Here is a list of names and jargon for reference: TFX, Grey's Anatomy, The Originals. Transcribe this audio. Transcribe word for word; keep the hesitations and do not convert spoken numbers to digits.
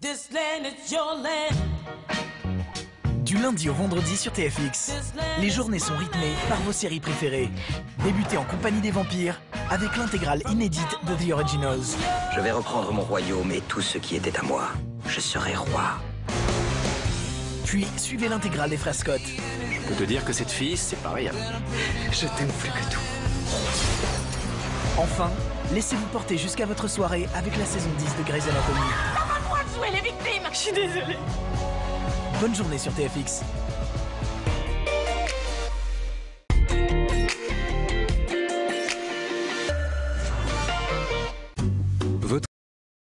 This land is your land. Du lundi au vendredi sur T F X, les journées sont rythmées par vos séries préférées. Débutez en compagnie des vampires avec l'intégrale inédite de The Originals. Je vais reprendre mon royaume et tout ce qui était à moi. Je serai roi. Puis suivez l'intégrale des frères Scott. Je peux te dire que cette fille, c'est pas rien. Je t'aime plus que tout. Enfin, laissez-vous porter jusqu'à votre soirée avec la saison dix de Grey's Anatomy. Bonne journée sur T F X.